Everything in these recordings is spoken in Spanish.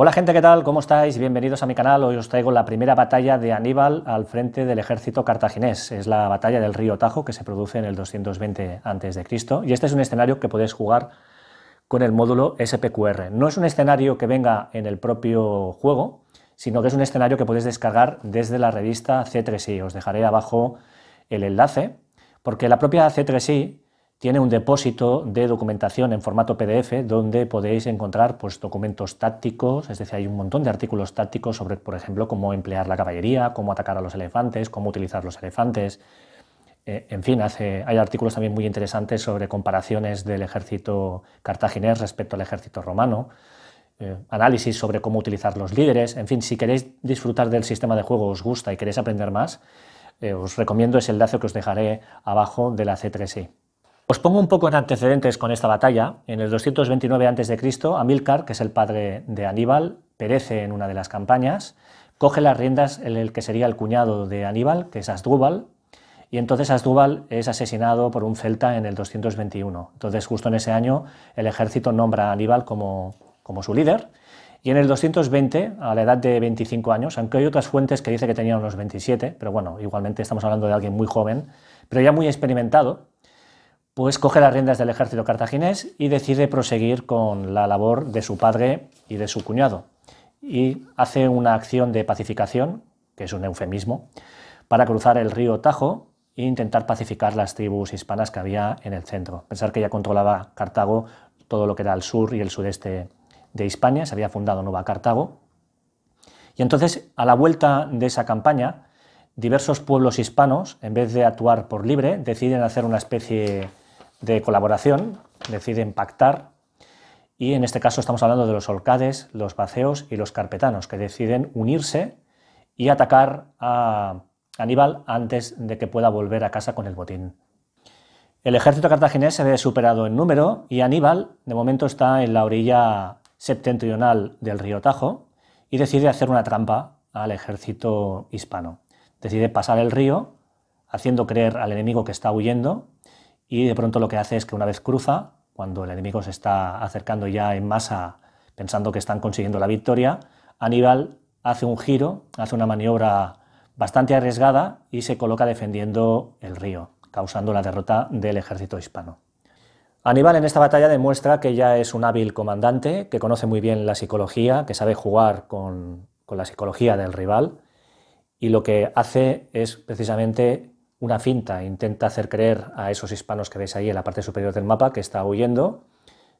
Hola gente, ¿qué tal? ¿Cómo estáis? Bienvenidos a mi canal. Hoy os traigo la primera batalla de Aníbal al frente del ejército cartaginés. Es la batalla del río Tajo que se produce en el 220 a.C. y este es un escenario que podéis jugar con el módulo SPQR. No es un escenario que venga en el propio juego, sino que es un escenario que podéis descargar desde la revista C3i. Os dejaré abajo el enlace, porque la propia C3i tiene un depósito de documentación en formato PDF donde podéis encontrar pues, documentos tácticos, es decir, hay un montón de artículos tácticos sobre, por ejemplo, cómo emplear la caballería, cómo atacar a los elefantes, cómo utilizar los elefantes, en fin, hay artículos también muy interesantes sobre comparaciones del ejército cartaginés respecto al ejército romano, análisis sobre cómo utilizar los líderes, en fin, si queréis disfrutar del sistema de juego, os gusta y queréis aprender más, os recomiendo ese enlace que os dejaré abajo de la C3i. Os pongo un poco en antecedentes con esta batalla. En el 229 a.C., Amílcar, que es el padre de Aníbal, perece en una de las campañas, coge las riendas en el que sería el cuñado de Aníbal, que es Asdrúbal, y entonces Asdrúbal es asesinado por un celta en el 221. Entonces, justo en ese año, el ejército nombra a Aníbal como su líder, y en el 220, a la edad de 25 años, aunque hay otras fuentes que dicen que tenía unos 27, pero bueno, igualmente estamos hablando de alguien muy joven, pero ya muy experimentado, pues coge las riendas del ejército cartaginés y decide proseguir con la labor de su padre y de su cuñado. Y hace una acción de pacificación, que es un eufemismo, para cruzar el río Tajo e intentar pacificar las tribus hispanas que había en el centro. Pensar que ya controlaba Cartago todo lo que era el sur y el sudeste de Hispania, se había fundado Nueva Cartago. Y entonces, a la vuelta de esa campaña, diversos pueblos hispanos, en vez de actuar por libre, deciden hacer una especie de colaboración, deciden pactar, y en este caso estamos hablando de los Olcades, los Vaceos y los Carpetanos, que deciden unirse y atacar a Aníbal antes de que pueda volver a casa con el botín. El ejército cartaginés se ve superado en número y Aníbal de momento está en la orilla septentrional del río Tajo y decide hacer una trampa al ejército hispano. Decide pasar el río haciendo creer al enemigo que está huyendo, y de pronto lo que hace es que una vez cruza, cuando el enemigo se está acercando ya en masa pensando que están consiguiendo la victoria, Aníbal hace un giro, hace una maniobra bastante arriesgada y se coloca defendiendo el río, causando la derrota del ejército hispano. Aníbal en esta batalla demuestra que ya es un hábil comandante, que conoce muy bien la psicología, que sabe jugar con la psicología del rival, y lo que hace es precisamente una finta, intenta hacer creer a esos hispanos que veis ahí en la parte superior del mapa que está huyendo,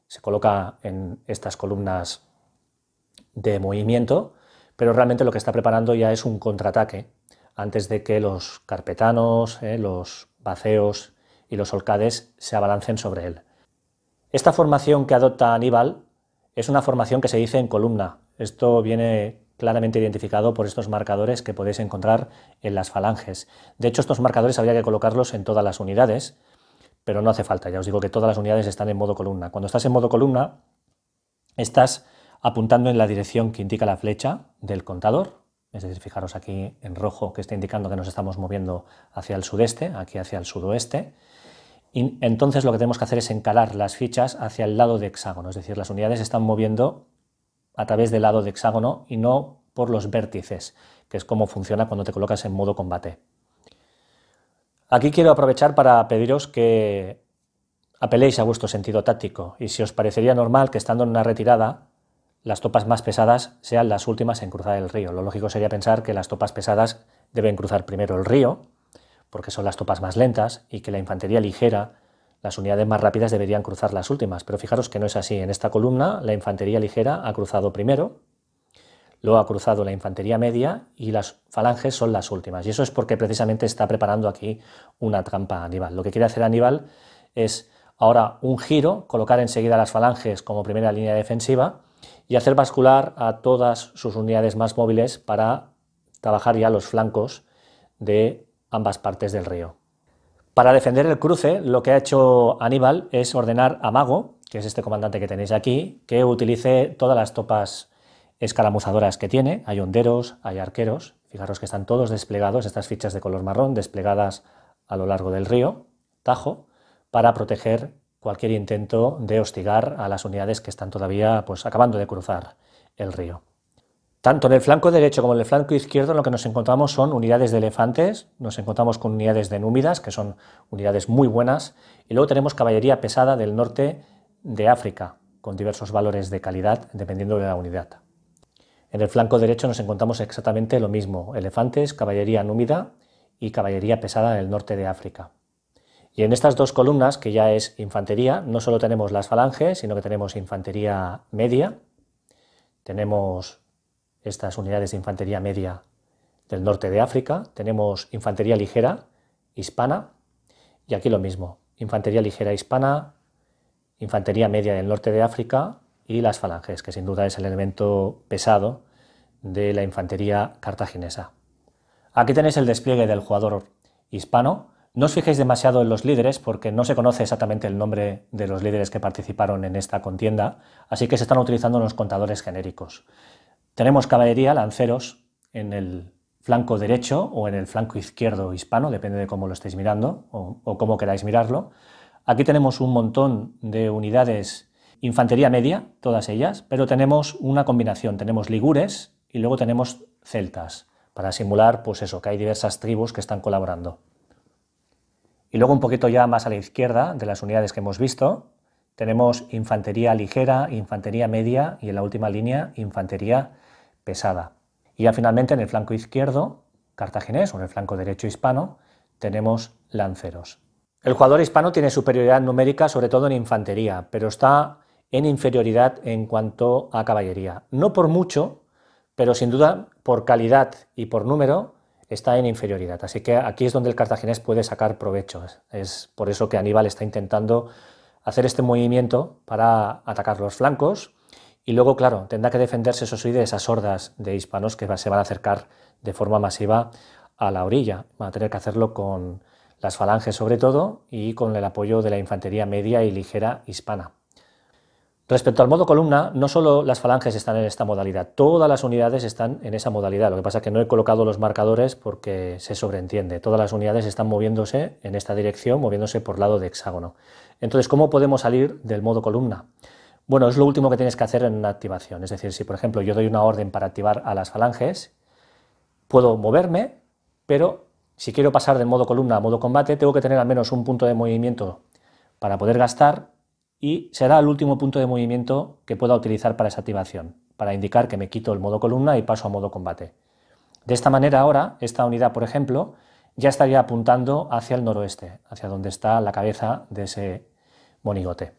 se coloca en estas columnas de movimiento, pero realmente lo que está preparando ya es un contraataque antes de que los carpetanos, los vaceos y los olcades se abalancen sobre él. Esta formación que adopta Aníbal es una formación que se dice en columna. Esto viene claramente identificado por estos marcadores que podéis encontrar en las falanges. De hecho, estos marcadores habría que colocarlos en todas las unidades, pero no hace falta. Ya os digo que todas las unidades están en modo columna. Cuando estás en modo columna, estás apuntando en la dirección que indica la flecha del contador. Es decir, fijaros aquí en rojo que está indicando que nos estamos moviendo hacia el sudeste, aquí hacia el sudoeste. Y entonces lo que tenemos que hacer es encalar las fichas hacia el lado de hexágono. Es decir, las unidades están moviendo a través del lado de hexágono y no por los vértices, que es como funciona cuando te colocas en modo combate. Aquí quiero aprovechar para pediros que apeléis a vuestro sentido táctico y si os parecería normal que estando en una retirada las tropas más pesadas sean las últimas en cruzar el río. Lo lógico sería pensar que las tropas pesadas deben cruzar primero el río, porque son las tropas más lentas, y que la infantería ligera, las unidades más rápidas deberían cruzar las últimas, pero fijaros que no es así. En esta columna la infantería ligera ha cruzado primero, luego ha cruzado la infantería media y las falanges son las últimas. Y eso es porque precisamente está preparando aquí una trampa a Aníbal. Lo que quiere hacer Aníbal es ahora un giro, colocar enseguida las falanges como primera línea defensiva y hacer bascular a todas sus unidades más móviles para trabajar ya los flancos de ambas partes del río. Para defender el cruce, lo que ha hecho Aníbal es ordenar a Mago, que es este comandante que tenéis aquí, que utilice todas las tropas escaramuzadoras que tiene. Hay honderos, hay arqueros, fijaros que están todos desplegados, estas fichas de color marrón desplegadas a lo largo del río Tajo, para proteger cualquier intento de hostigar a las unidades que están todavía pues, acabando de cruzar el río. Tanto en el flanco derecho como en el flanco izquierdo lo que nos encontramos son unidades de elefantes, nos encontramos con unidades de númidas, que son unidades muy buenas, y luego tenemos caballería pesada del norte de África, con diversos valores de calidad dependiendo de la unidad. En el flanco derecho nos encontramos exactamente lo mismo, elefantes, caballería númida y caballería pesada del norte de África. Y en estas dos columnas, que ya es infantería, no solo tenemos las falanges, sino que tenemos infantería media, tenemos estas unidades de infantería media del norte de África, tenemos infantería ligera hispana, y aquí lo mismo, infantería ligera hispana, infantería media del norte de África y las falanges, que sin duda es el elemento pesado de la infantería cartaginesa. Aquí tenéis el despliegue del jugador hispano. No os fijéis demasiado en los líderes porque no se conoce exactamente el nombre de los líderes que participaron en esta contienda, así que se están utilizando unos contadores genéricos. Tenemos caballería, lanceros, en el flanco derecho o en el flanco izquierdo hispano, depende de cómo lo estéis mirando o cómo queráis mirarlo. Aquí tenemos un montón de unidades, infantería media, todas ellas, pero tenemos una combinación, tenemos ligures y luego tenemos celtas, para simular pues eso, que hay diversas tribus que están colaborando. Y luego un poquito ya más a la izquierda de las unidades que hemos visto, tenemos infantería ligera, infantería media y en la última línea infantería pesada. Y ya finalmente en el flanco izquierdo cartaginés o en el flanco derecho hispano tenemos lanceros. El jugador hispano tiene superioridad numérica sobre todo en infantería, pero está en inferioridad en cuanto a caballería. No por mucho, pero sin duda por calidad y por número está en inferioridad. Así que aquí es donde el cartaginés puede sacar provecho. Es por eso que Aníbal está intentando hacer este movimiento para atacar los flancos y luego, claro, tendrá que defenderse, eso sí, de esas hordas de hispanos que se van a acercar de forma masiva a la orilla. Van a tener que hacerlo con las falanges sobre todo y con el apoyo de la infantería media y ligera hispana. Respecto al modo columna, no solo las falanges están en esta modalidad, todas las unidades están en esa modalidad, lo que pasa es que no he colocado los marcadores porque se sobreentiende, todas las unidades están moviéndose en esta dirección, moviéndose por lado de hexágono. Entonces, ¿cómo podemos salir del modo columna? Bueno, es lo último que tienes que hacer en una activación, es decir, si por ejemplo yo doy una orden para activar a las falanges, puedo moverme, pero si quiero pasar del modo columna a modo combate, tengo que tener al menos un punto de movimiento para poder gastar, y será el último punto de movimiento que pueda utilizar para esa activación, para indicar que me quito el modo columna y paso a modo combate. De esta manera ahora, esta unidad, por ejemplo, ya estaría apuntando hacia el noroeste, hacia donde está la cabeza de ese monigote.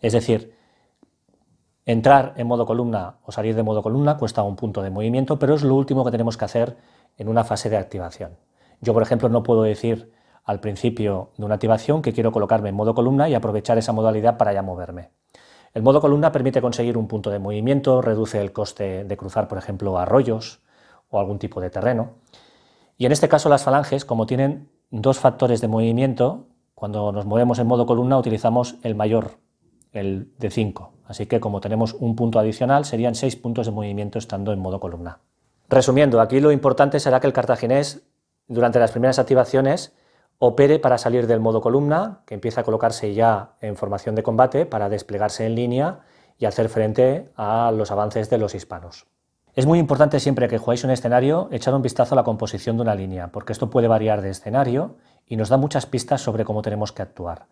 Es decir, entrar en modo columna o salir de modo columna cuesta un punto de movimiento, pero es lo último que tenemos que hacer en una fase de activación. Yo, por ejemplo, no puedo decir al principio de una activación que quiero colocarme en modo columna y aprovechar esa modalidad para ya moverme. El modo columna permite conseguir un punto de movimiento, reduce el coste de cruzar, por ejemplo, arroyos o algún tipo de terreno. Y en este caso las falanges, como tienen dos factores de movimiento, cuando nos movemos en modo columna utilizamos el mayor, el de 5. Así que como tenemos un punto adicional, serían 6 puntos de movimiento estando en modo columna. Resumiendo, aquí lo importante será que el cartaginés, durante las primeras activaciones, opere para salir del modo columna, que empieza a colocarse ya en formación de combate para desplegarse en línea y hacer frente a los avances de los hispanos. Es muy importante siempre que jugáis un escenario echar un vistazo a la composición de una línea, porque esto puede variar de escenario y nos da muchas pistas sobre cómo tenemos que actuar.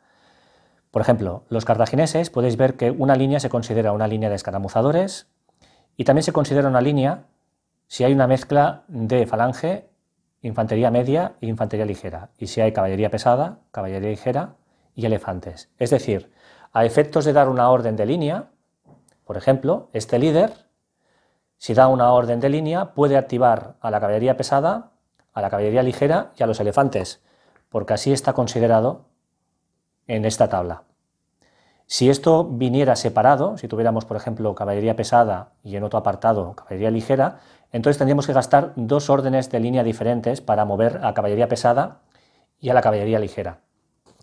Por ejemplo, los cartagineses podéis ver que una línea se considera una línea de escaramuzadores y también se considera una línea si hay una mezcla de falange, infantería media e infantería ligera, y si hay caballería pesada, caballería ligera y elefantes. Es decir, a efectos de dar una orden de línea, por ejemplo, este líder, si da una orden de línea, puede activar a la caballería pesada, a la caballería ligera y a los elefantes, porque así está considerado en esta tabla. Si esto viniera separado, si tuviéramos, por ejemplo, caballería pesada y en otro apartado caballería ligera, entonces tendríamos que gastar dos órdenes de línea diferentes para mover a caballería pesada y a la caballería ligera.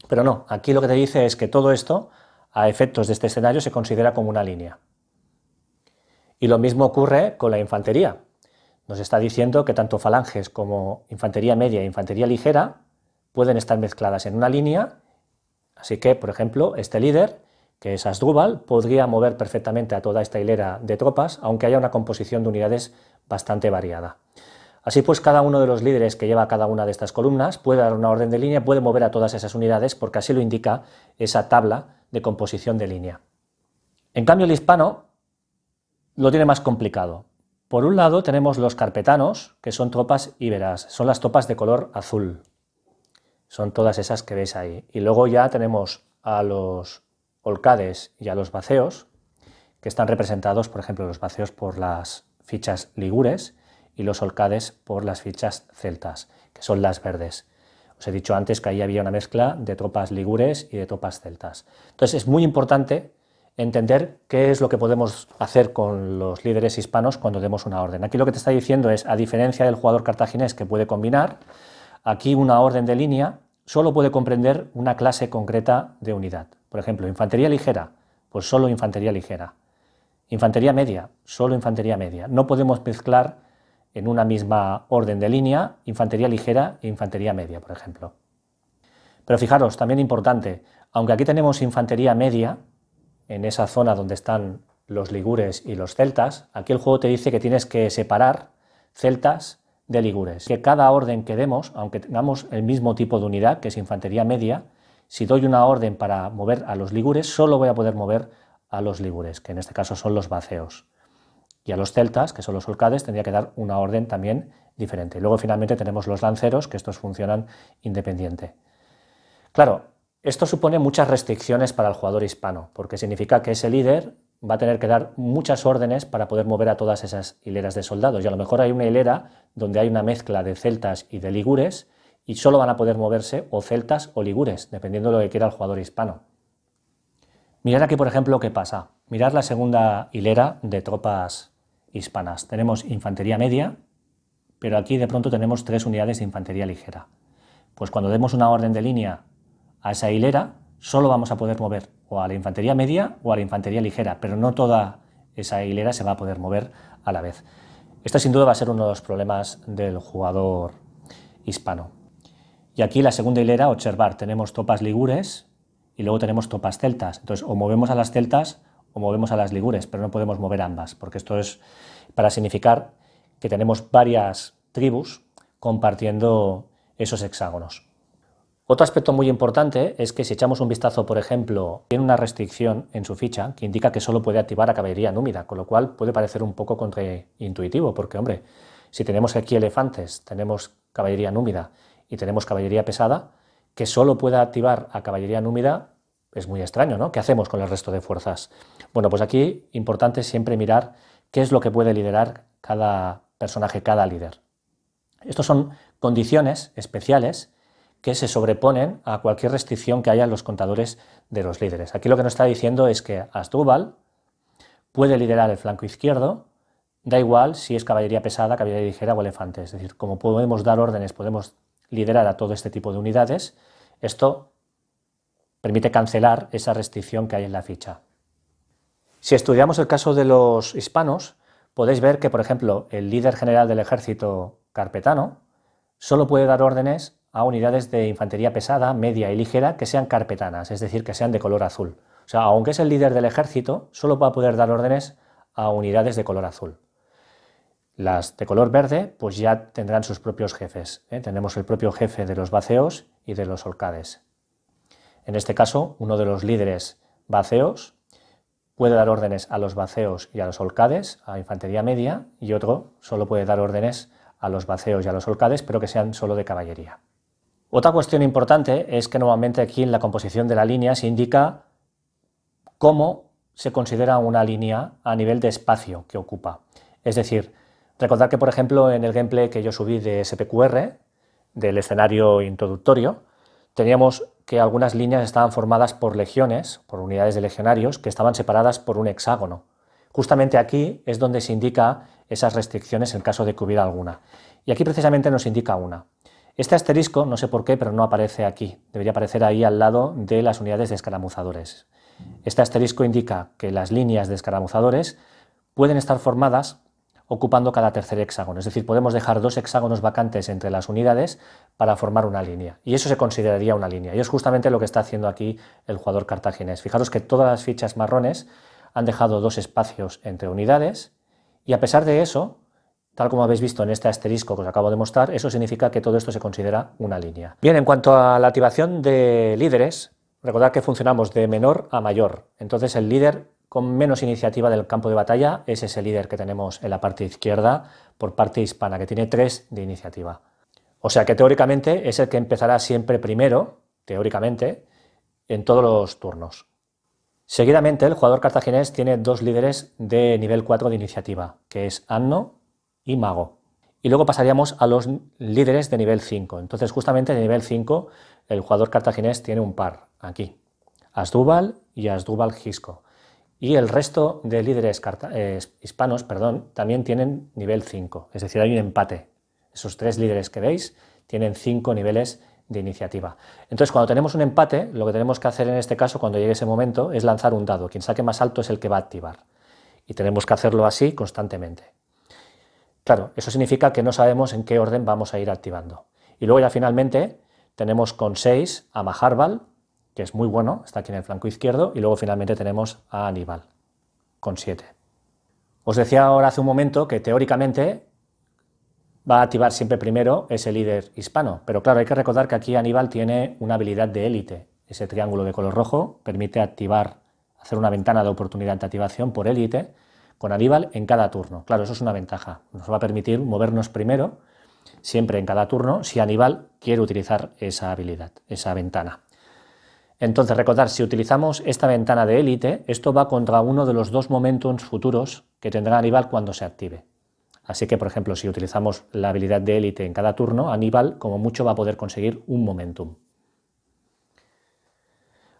Pero no, aquí lo que te dice es que todo esto, a efectos de este escenario, se considera como una línea. Y lo mismo ocurre con la infantería. Nos está diciendo que tanto falanges como infantería media e infantería ligera pueden estar mezcladas en una línea, así que, por ejemplo, este líder que es Asdrúbal, podría mover perfectamente a toda esta hilera de tropas, aunque haya una composición de unidades bastante variada. Así pues, cada uno de los líderes que lleva cada una de estas columnas puede dar una orden de línea, puede mover a todas esas unidades, porque así lo indica esa tabla de composición de línea. En cambio, el hispano lo tiene más complicado. Por un lado tenemos los carpetanos, que son tropas íberas, son las tropas de color azul. Son todas esas que veis ahí. Y luego ya tenemos a los Olcades y a los Vaceos, que están representados, por ejemplo, los Vaceos por las fichas ligures y los Olcades por las fichas celtas, que son las verdes. Os he dicho antes que ahí había una mezcla de tropas ligures y de tropas celtas. Entonces es muy importante entender qué es lo que podemos hacer con los líderes hispanos cuando demos una orden. Aquí lo que te está diciendo es, a diferencia del jugador cartaginés que puede combinar, aquí una orden de línea solo puede comprender una clase concreta de unidad. Por ejemplo, infantería ligera, pues solo infantería ligera. Infantería media, solo infantería media. No podemos mezclar en una misma orden de línea infantería ligera e infantería media, por ejemplo. Pero fijaros, también importante, aunque aquí tenemos infantería media, en esa zona donde están los ligures y los celtas, aquí el juego te dice que tienes que separar celtas de ligures. Que cada orden que demos, aunque tengamos el mismo tipo de unidad, que es infantería media, si doy una orden para mover a los ligures, solo voy a poder mover a los ligures, que en este caso son los vaceos. Y a los celtas, que son los olcades, tendría que dar una orden también diferente. Y luego finalmente tenemos los lanceros, que estos funcionan independiente. Claro, esto supone muchas restricciones para el jugador hispano, porque significa que ese líder va a tener que dar muchas órdenes para poder mover a todas esas hileras de soldados. Y a lo mejor hay una hilera donde hay una mezcla de celtas y de ligures, y solo van a poder moverse o celtas o ligures, dependiendo de lo que quiera el jugador hispano. Mirad aquí, por ejemplo, qué pasa. Mirad la segunda hilera de tropas hispanas. Tenemos infantería media, pero aquí de pronto tenemos 3 unidades de infantería ligera. Pues cuando demos una orden de línea a esa hilera, solo vamos a poder mover o a la infantería media o a la infantería ligera, pero no toda esa hilera se va a poder mover a la vez. Esto sin duda va a ser uno de los problemas del jugador hispano. Y aquí la segunda hilera, observar, tenemos tropas ligures y luego tenemos tropas celtas. Entonces, o movemos a las celtas o movemos a las ligures, pero no podemos mover ambas, porque esto es para significar que tenemos varias tribus compartiendo esos hexágonos. Otro aspecto muy importante es que si echamos un vistazo, por ejemplo, tiene una restricción en su ficha que indica que solo puede activar a caballería númida, con lo cual puede parecer un poco contraintuitivo, porque, hombre, si tenemos aquí elefantes, tenemos caballería númida, y tenemos caballería pesada, que solo pueda activar a caballería númida, es muy extraño, ¿no? ¿Qué hacemos con el resto de fuerzas? Bueno, pues aquí importante siempre mirar qué es lo que puede liderar cada personaje, cada líder. Estos son condiciones especiales que se sobreponen a cualquier restricción que haya en los contadores de los líderes. Aquí lo que nos está diciendo es que Asdrúbal puede liderar el flanco izquierdo, da igual si es caballería pesada, caballería ligera o elefante. Es decir, como podemos dar órdenes, podemos liderar a todo este tipo de unidades, esto permite cancelar esa restricción que hay en la ficha. Si estudiamos el caso de los hispanos, podéis ver que, por ejemplo, el líder general del ejército carpetano solo puede dar órdenes a unidades de infantería pesada, media y ligera que sean carpetanas, es decir, que sean de color azul. O sea, aunque es el líder del ejército, solo va a poder dar órdenes a unidades de color azul. Las de color verde pues ya tendrán sus propios jefes, ¿eh? Tenemos el propio jefe de los vaceos y de los olcades. En este caso, uno de los líderes vaceos puede dar órdenes a los vaceos y a los olcades, a infantería media, y otro solo puede dar órdenes a los vaceos y a los olcades, pero que sean solo de caballería. Otra cuestión importante es que normalmente aquí en la composición de la línea se indica cómo se considera una línea a nivel de espacio que ocupa. Es decir, recordad que, por ejemplo, en el gameplay que yo subí de SPQR, del escenario introductorio, teníamos que algunas líneas estaban formadas por legiones, por unidades de legionarios, que estaban separadas por un hexágono. Justamente aquí es donde se indica esas restricciones en caso de que hubiera alguna. Y aquí precisamente nos indica una. Este asterisco, no sé por qué, pero no aparece aquí. Debería aparecer ahí al lado de las unidades de escaramuzadores. Este asterisco indica que las líneas de escaramuzadores pueden estar formadas ocupando cada tercer hexágono. Es decir, podemos dejar dos hexágonos vacantes entre las unidades para formar una línea. Y eso se consideraría una línea. Y es justamente lo que está haciendo aquí el jugador cartaginés. Fijaros que todas las fichas marrones han dejado dos espacios entre unidades. Y a pesar de eso, tal como habéis visto en este asterisco que os acabo de mostrar, eso significa que todo esto se considera una línea. Bien, en cuanto a la activación de líderes, recordad que funcionamos de menor a mayor. Entonces el líder con menos iniciativa del campo de batalla es ese líder que tenemos en la parte izquierda por parte hispana, que tiene 3 de iniciativa. O sea que teóricamente es el que empezará siempre primero, teóricamente, en todos los turnos. Seguidamente el jugador cartaginés tiene dos líderes de nivel 4 de iniciativa, que es Hanno y Mago. Y luego pasaríamos a los líderes de nivel 5. Entonces justamente de nivel 5 el jugador cartaginés tiene un par aquí, Asdrúbal y Asdrúbal Gisco. Y el resto de líderes hispanos, perdón, también tienen nivel 5, es decir, hay un empate. Esos tres líderes que veis tienen 5 niveles de iniciativa. Entonces, cuando tenemos un empate, lo que tenemos que hacer en este caso, cuando llegue ese momento, es lanzar un dado. Quien saque más alto es el que va a activar. Y tenemos que hacerlo así constantemente. Claro, eso significa que no sabemos en qué orden vamos a ir activando. Y luego ya finalmente tenemos con 6 a Maharbal, que es muy bueno, está aquí en el flanco izquierdo, y luego finalmente tenemos a Aníbal, con 7. Os decía ahora hace un momento que teóricamente va a activar siempre primero ese líder hispano, pero claro, hay que recordar que aquí Aníbal tiene una habilidad de élite. Ese triángulo de color rojo permite activar, hacer una ventana de oportunidad de activación por élite con Aníbal en cada turno. Claro, eso es una ventaja, nos va a permitir movernos primero, siempre en cada turno, si Aníbal quiere utilizar esa habilidad, esa ventana. Entonces, recordad, si utilizamos esta ventana de élite, esto va contra uno de los dos momentos futuros que tendrá Aníbal cuando se active. Así que, por ejemplo, si utilizamos la habilidad de élite en cada turno, Aníbal, como mucho, va a poder conseguir un momentum.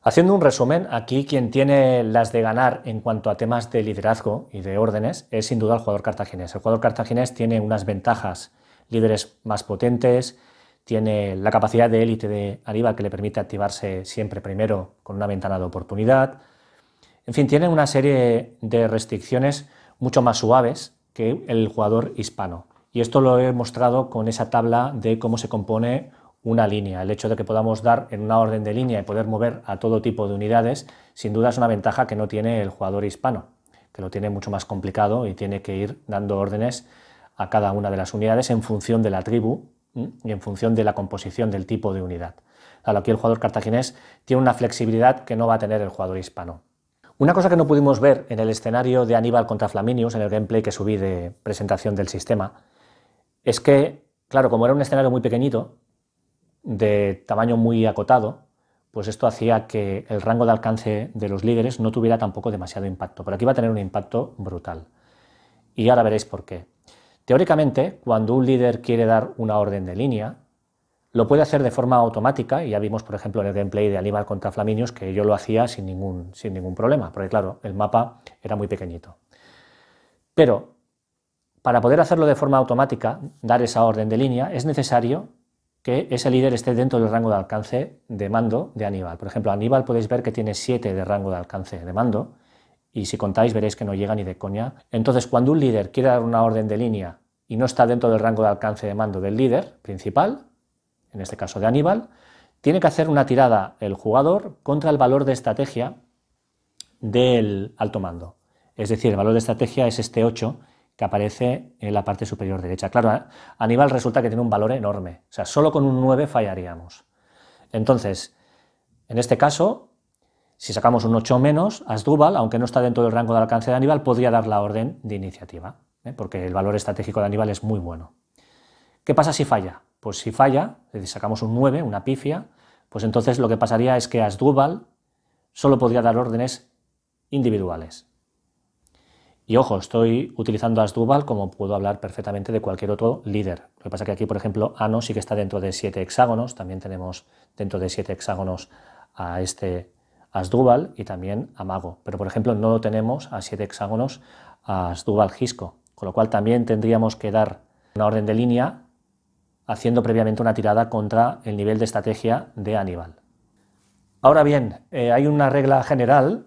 Haciendo un resumen, aquí quien tiene las de ganar en cuanto a temas de liderazgo y de órdenes es sin duda el jugador cartaginés. El jugador cartaginés tiene unas ventajas, líderes más potentes, tiene la capacidad de élite de Aníbal que le permite activarse siempre primero con una ventana de oportunidad. En fin, tiene una serie de restricciones mucho más suaves que el jugador hispano. Y esto lo he mostrado con esa tabla de cómo se compone una línea. El hecho de que podamos dar en una orden de línea y poder mover a todo tipo de unidades, sin duda es una ventaja que no tiene el jugador hispano, que lo tiene mucho más complicado y tiene que ir dando órdenes a cada una de las unidades en función de la tribu y en función de la composición del tipo de unidad. Claro, aquí el jugador cartaginés tiene una flexibilidad que no va a tener el jugador hispano. Una cosa que no pudimos ver en el escenario de Aníbal contra Flaminius, en el gameplay que subí de presentación del sistema, es que, claro, como era un escenario muy pequeñito, de tamaño muy acotado, pues esto hacía que el rango de alcance de los líderes no tuviera tampoco demasiado impacto, pero aquí va a tener un impacto brutal. Y ahora veréis por qué. Teóricamente, cuando un líder quiere dar una orden de línea, lo puede hacer de forma automática, y ya vimos, por ejemplo, en el gameplay de Aníbal contra Flaminius, que yo lo hacía sin ningún problema, porque claro, el mapa era muy pequeñito. Pero para poder hacerlo de forma automática, dar esa orden de línea, es necesario que ese líder esté dentro del rango de alcance de mando de Aníbal. Por ejemplo, Aníbal podéis ver que tiene 7 de rango de alcance de mando, y si contáis veréis que no llega ni de coña. Entonces, cuando un líder quiere dar una orden de línea y no está dentro del rango de alcance de mando del líder principal, en este caso de Aníbal, tiene que hacer una tirada el jugador contra el valor de estrategia del alto mando. Es decir, el valor de estrategia es este 8 que aparece en la parte superior derecha. Claro, Aníbal resulta que tiene un valor enorme, o sea, solo con un 9 fallaríamos. Entonces, en este caso, si sacamos un 8 o menos, Asdrúbal, aunque no está dentro del rango de alcance de Aníbal, podría dar la orden de iniciativa, porque el valor estratégico de Aníbal es muy bueno. ¿Qué pasa si falla? Pues si falla, si sacamos un 9, una pifia, pues entonces lo que pasaría es que Asdrúbal solo podría dar órdenes individuales. Y ojo, estoy utilizando a Asdrúbal como puedo hablar perfectamente de cualquier otro líder. Lo que pasa es que aquí, por ejemplo, Hanno sí que está dentro de 7 hexágonos, también tenemos dentro de 7 hexágonos a este Asdrúbal y también a Mago, pero por ejemplo no tenemos a 7 hexágonos a Asdrúbal Gisco, con lo cual también tendríamos que dar una orden de línea haciendo previamente una tirada contra el nivel de estrategia de Aníbal. Ahora bien, hay una regla general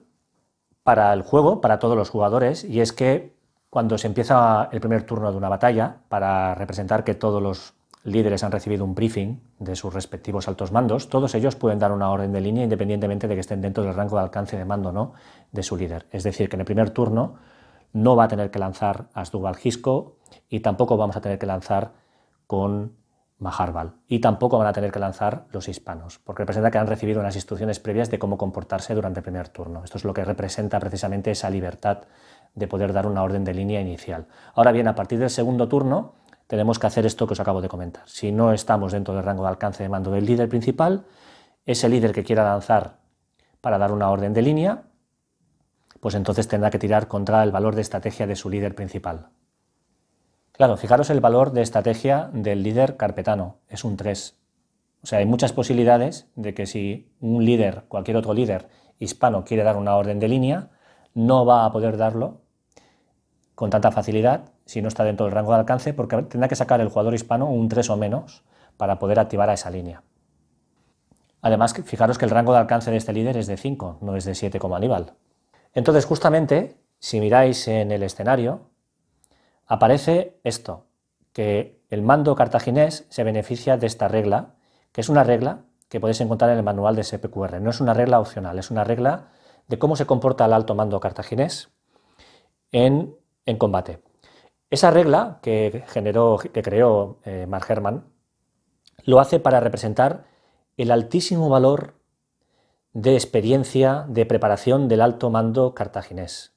para el juego, para todos los jugadores, y es que cuando se empieza el primer turno de una batalla, para representar que todos los líderes han recibido un briefing de sus respectivos altos mandos, todos ellos pueden dar una orden de línea independientemente de que estén dentro del rango de alcance de mando o no de su líder. Es decir, que en el primer turno no va a tener que lanzar Asdrúbal Gisco y tampoco vamos a tener que lanzar con Maharbal. Y tampoco van a tener que lanzar los hispanos, porque representa que han recibido unas instrucciones previas de cómo comportarse durante el primer turno. Esto es lo que representa precisamente esa libertad de poder dar una orden de línea inicial. Ahora bien, a partir del segundo turno tenemos que hacer esto que os acabo de comentar. Si no estamos dentro del rango de alcance de mando del líder principal, ese líder que quiera lanzar para dar una orden de línea, pues entonces tendrá que tirar contra el valor de estrategia de su líder principal. Claro, fijaros el valor de estrategia del líder carpetano, es un 3. O sea, hay muchas posibilidades de que si un líder, cualquier otro líder hispano quiere dar una orden de línea, no va a poder darlo con tanta facilidad si no está dentro del rango de alcance, porque tendrá que sacar el jugador hispano un 3 o menos para poder activar a esa línea. Además, fijaros que el rango de alcance de este líder es de 5, no es de 7 como Aníbal. Entonces, justamente, si miráis en el escenario, aparece esto, que el mando cartaginés se beneficia de esta regla, que es una regla que podéis encontrar en el manual de SPQR. No es una regla opcional, es una regla de cómo se comporta el alto mando cartaginés en combate. Esa regla que creó Mark Herman lo hace para representar el altísimo valor de experiencia, de preparación del alto mando cartaginés.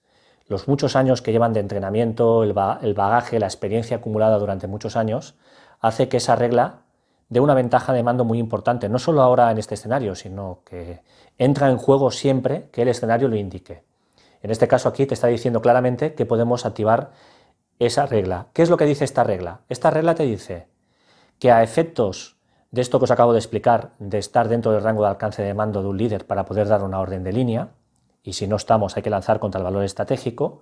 Los muchos años que llevan de entrenamiento, el bagaje, la experiencia acumulada durante muchos años, hace que esa regla dé una ventaja de mando muy importante, no solo ahora en este escenario, sino que entra en juego siempre que el escenario lo indique. En este caso aquí te está diciendo claramente que podemos activar esa regla. ¿Qué es lo que dice esta regla? Esta regla te dice que a efectos de esto que os acabo de explicar, de estar dentro del rango de alcance de mando de un líder para poder dar una orden de línea, y si no estamos hay que lanzar contra el valor estratégico,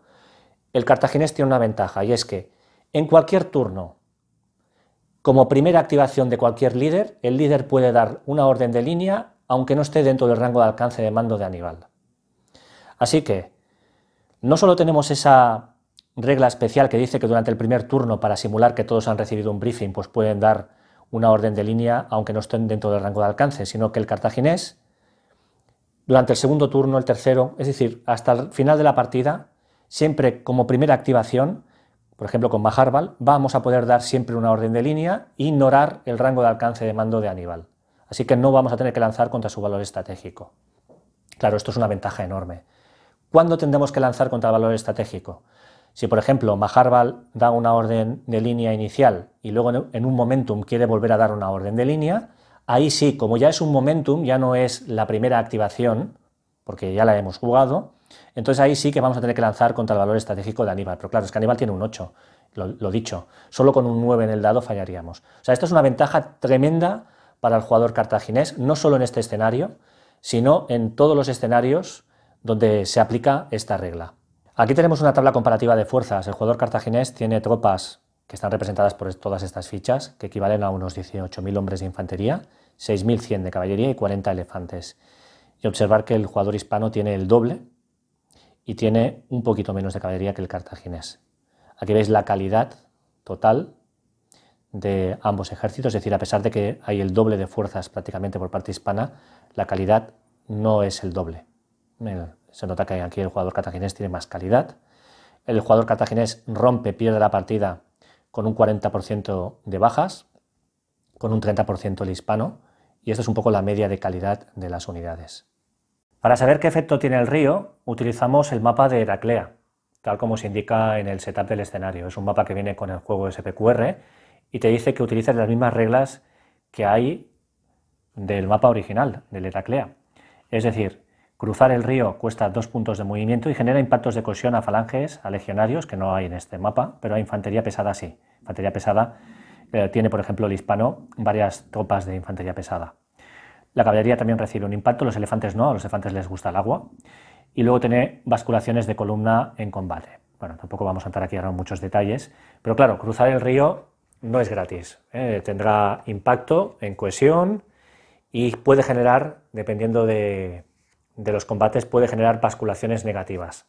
el cartaginés tiene una ventaja, y es que en cualquier turno, como primera activación de cualquier líder, el líder puede dar una orden de línea aunque no esté dentro del rango de alcance de mando de Aníbal. Así que no solo tenemos esa regla especial que dice que durante el primer turno, para simular que todos han recibido un briefing, pues pueden dar una orden de línea aunque no estén dentro del rango de alcance, sino que el cartaginés, durante el segundo turno, el tercero, es decir, hasta el final de la partida, siempre como primera activación, por ejemplo con Maharbal, vamos a poder dar siempre una orden de línea e ignorar el rango de alcance de mando de Aníbal. Así que no vamos a tener que lanzar contra su valor estratégico. Claro, esto es una ventaja enorme. ¿Cuándo tendremos que lanzar contra el valor estratégico? Si, por ejemplo, Maharbal da una orden de línea inicial y luego en un momentum quiere volver a dar una orden de línea, ahí sí, como ya es un momentum, ya no es la primera activación, porque ya la hemos jugado, entonces ahí sí que vamos a tener que lanzar contra el valor estratégico de Aníbal. Pero claro, es que Aníbal tiene un 8, lo dicho, solo con un 9 en el dado fallaríamos. O sea, esta es una ventaja tremenda para el jugador cartaginés, no solo en este escenario, sino en todos los escenarios donde se aplica esta regla. Aquí tenemos una tabla comparativa de fuerzas. El jugador cartaginés tiene tropas que están representadas por todas estas fichas, que equivalen a unos 18.000 hombres de infantería, 6.100 de caballería y 40 elefantes. Y observar que el jugador hispano tiene el doble y tiene un poquito menos de caballería que el cartaginés. Aquí veis la calidad total de ambos ejércitos, es decir, a pesar de que hay el doble de fuerzas prácticamente por parte hispana, la calidad no es el doble. Se nota que aquí el jugador cartaginés tiene más calidad. El jugador cartaginés rompe, pierde la partida con un 40% de bajas, con un 30% el hispano, y esto es un poco la media de calidad de las unidades. Para saber qué efecto tiene el río, utilizamos el mapa de Heraclea, tal como se indica en el setup del escenario. Es un mapa que viene con el juego SPQR y te dice que utilices las mismas reglas que hay del mapa original, del Heraclea. Es decir, cruzar el río cuesta 2 puntos de movimiento y genera impactos de cohesión a falanges, a legionarios, que no hay en este mapa, pero a infantería pesada sí. Infantería pesada tiene, por ejemplo, el hispano varias tropas de infantería pesada. La caballería también recibe un impacto, los elefantes no, a los elefantes les gusta el agua. Y luego tiene basculaciones de columna en combate. Bueno, tampoco vamos a entrar aquí ahora en muchos detalles, pero claro, cruzar el río no es gratis. Tendrá impacto en cohesión y puede generar, dependiendo de los combates, puede generar basculaciones negativas.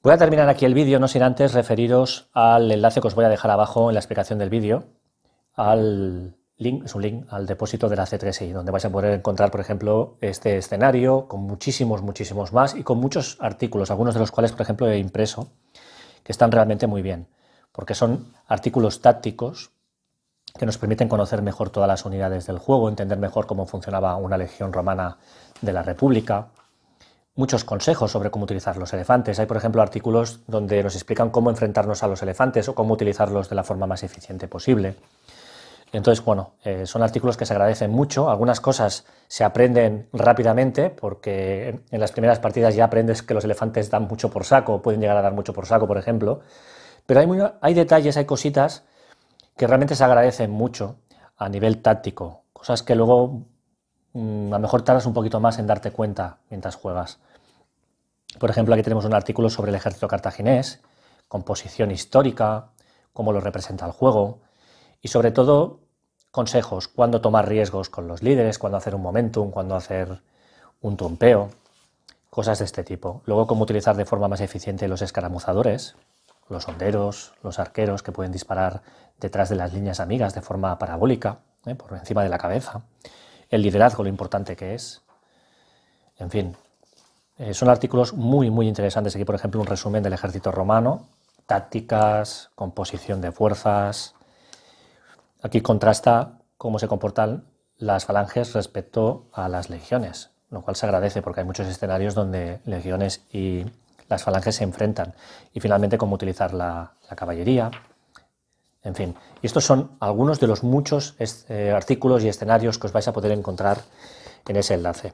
Voy a terminar aquí el vídeo, no sin antes referiros al enlace que os voy a dejar abajo en la explicación del vídeo, al link, es un link al depósito de la C3i, donde vais a poder encontrar, por ejemplo, este escenario con muchísimos más y con muchos artículos, algunos de los cuales, por ejemplo, he impreso, que están realmente muy bien, porque son artículos tácticos que nos permiten conocer mejor todas las unidades del juego, entender mejor cómo funcionaba una legión romana de la República. Muchos consejos sobre cómo utilizar los elefantes. Hay, por ejemplo, artículos donde nos explican cómo enfrentarnos a los elefantes o cómo utilizarlos de la forma más eficiente posible. Entonces, bueno, son artículos que se agradecen mucho. Algunas cosas se aprenden rápidamente porque en las primeras partidas ya aprendes que los elefantes dan mucho por saco, pueden llegar a dar mucho por saco, por ejemplo. Pero hay detalles, hay cositas que realmente se agradecen mucho a nivel táctico. Cosas que luego a lo mejor tardas un poquito más en darte cuenta mientras juegas. Por ejemplo, aquí tenemos un artículo sobre el ejército cartaginés, composición histórica, cómo lo representa el juego y sobre todo consejos, cuándo tomar riesgos con los líderes, cuándo hacer un momentum, cuándo hacer un trompeo, cosas de este tipo. Luego cómo utilizar de forma más eficiente los escaramuzadores, los honderos, los arqueros que pueden disparar detrás de las líneas amigas de forma parabólica, por encima de la cabeza, el liderazgo, lo importante que es, en fin. Son artículos muy interesantes. Aquí, por ejemplo, un resumen del ejército romano, tácticas, composición de fuerzas. Aquí contrasta cómo se comportan las falanges respecto a las legiones, lo cual se agradece porque hay muchos escenarios donde legiones y las falanges se enfrentan. Y finalmente, cómo utilizar la caballería. En fin, y estos son algunos de los muchos artículos y escenarios que os vais a poder encontrar en ese enlace.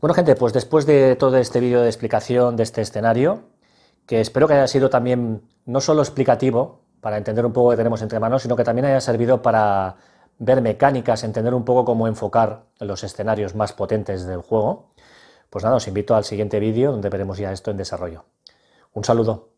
Bueno, gente, pues después de todo este vídeo de explicación de este escenario, que espero que haya sido también no solo explicativo para entender un poco lo que tenemos entre manos, sino que también haya servido para ver mecánicas, entender un poco cómo enfocar los escenarios más potentes del juego, pues nada, os invito al siguiente vídeo donde veremos ya esto en desarrollo. Un saludo.